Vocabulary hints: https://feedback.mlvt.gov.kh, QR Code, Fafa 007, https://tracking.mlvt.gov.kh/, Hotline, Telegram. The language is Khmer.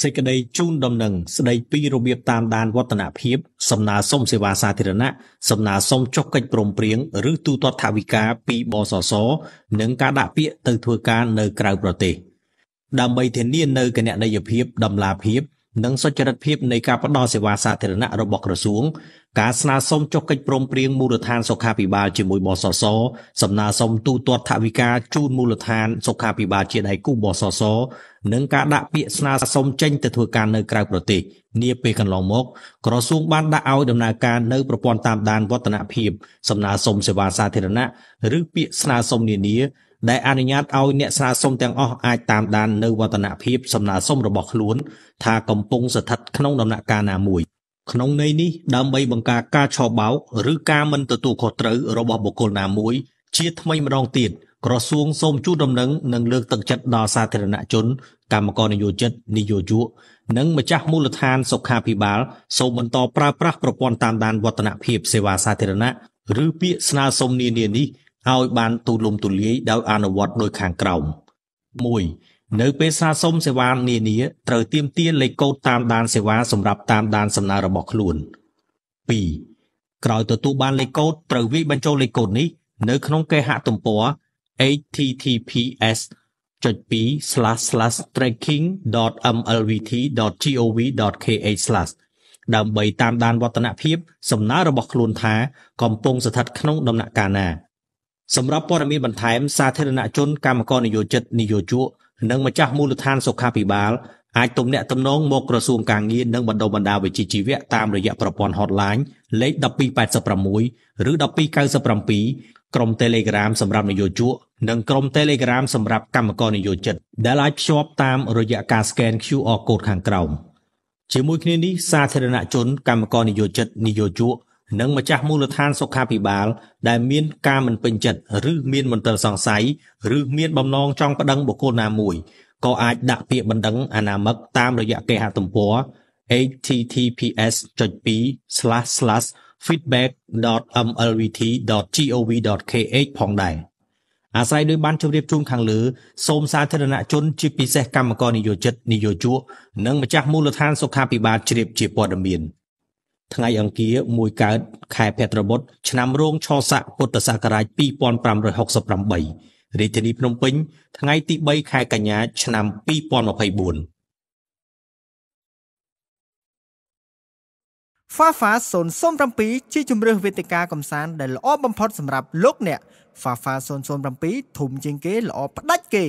សេចក្តីជូនដំណឹងស្តីពីរបៀបតាមដានវឌ្ឍនភាពសំណើសុំសេវាសាធារណៈសំណើសុំចុះកិច្ចព្រមព្រៀងឬទូទាត់ថវិកាពីបសស.និងការដាក់ពាក្យទៅធ្វើការនៅក្រៅប្រទេសដើម្បីធានានូវគណនេយ្យភាពតម្លាភាពនិងសុចរិតភាពនៃការផ្តល់សេវាសាធារណៈរបស់ក្រសួងការស្នើសុំចុះកិច្ចព្រមព្រៀងមូលដ្ឋានសុខាភិបាលជាមួយបសស.សំណើសុំទូទាត់ថវិកាជូនមូលដ្ឋានសុខាភិបាលជាដៃគូបសស.និងការដាក់ពាក្យស្នើសុំចេញទៅធ្វើការនៅក្រៅប្រទេសនាពេលកន្លងមកក្រសួងបានដាក់ឲ្យដំណើរការនៅប្រព័ន្ធតាមដានវឌ្ឍនភាពសំណើសុំសេវាសាធារណៈឬពាក្យស្នើសុំនានាដែលអនុញ្ញាតឲ្យអ្នកស្នើសុំទាំងអស់អាចតាមដាននៅវឌ្ឍនភាពសំណើសុំរបស់ខ្លួនថាកំពុងស្ថិតក្នុងដំណាក់កាលណាមួយក្នុងន័យនេះដើម្បីបង្ការការឆោបោកឬការមិនទទួលខុសត្រូវរបស់បុគ្គលណាមួយជាថ្មីម្ដងទៀតក្រសួងសូមជូនដំណឹងនិងលើកទឹកចិត្តដល់សាធារណជនកម្មករនយោជិតនយោជកនិងម្ចាស់មូលដ្ឋានសុខាភិបាលសូមបន្តប្រើប្រាស់ប្រព័ន្ធតាមដានវឌ្ឍនភាពសេវាសាធារណៈឬពាក្យស្នើសុំនានានេះឲ្យបានទូលំទូលាយដោយអនុវត្តដោយខាងក្រោម 1. នៅពេលស្នើសុំសេវានានាត្រូវទាមទារលេខកូដតាមដានសេវាសម្រាប់តាមដានសំណើរបស់ខ្លួន 2. ក្រោយទទួលបានលេខកូដត្រូវវាយបញ្ចូលលេខកូដនេះនៅក្នុងគេហទំព័រ https://tracking.mlvt.gov.kh/ ដើម្បីតាមដានវឌ្ឍនភាពសំណើរបស់ខ្លួនថាកំពុងស្ថិតក្នុងដំណាក់កាលណាសម្រាប់ព័ត៌មានបន្ថែមសាធារណជនកម្មករនយោជិតនយោជកនិងម្ចាស់មូលដ្ឋានសុខាភិបាលអាចទំនាក់ទំនងមកក្រសួងការងារនិងបណ្ដុះបណ្ដាលវិជ្ជាជីវៈតាមរយៈប្រព័ន្ធ Hotline លេខ1286ឬ1297ក្រុម Telegram សម្រាប់នយោជកនិងក្រុម Telegram សម្រាប់កម្មករនយោជិតដែលអាចភ្ជាប់តាមរយៈការ Scan QR Code ខាងក្រោមជាមួយគ្នានេះសាធារណជនកម្មករនយោជិតនយោជកនិងម្ចាស់មូលដ្ឋានសុខាភិបាលដែលមានការមិនពេញចិត្តឬមានមន្ទិលសង្ស័យឬមានបំណងចង់ប្តឹងបុគ្គលណាមួយក៏អាចដាក់ពាក្យបណ្តឹងអនាមិកតាមរយៈគេហទំព័រ https://feedback.mlvt.gov.kh ផងដែរអាស្រ័យដោយបានជម្រាបជូនខាងលើសូមសាធារណជនជាពិសេសកម្មករនយោជិតនយោជកនិងម្ចាស់មូលដ្ឋានសុខាភិបាលជ្រាបជាព័ត៌មានថ្ងៃអង្គារ1កើតខែភទ្របទឆ្នាំរោងឆស័កពុទ្ធសករាជ2568រាជធានីភ្នំពេញថ្ងៃទី3ខែកញ្ញាឆ្នាំ2024 Fafa 007ជាជម្រើសវេទិកាកំសាន្តដែលល្អបំផុតសម្រាប់លោកអ្នក Fafa 007ធំជាងគេល្អផ្ដាច់គេ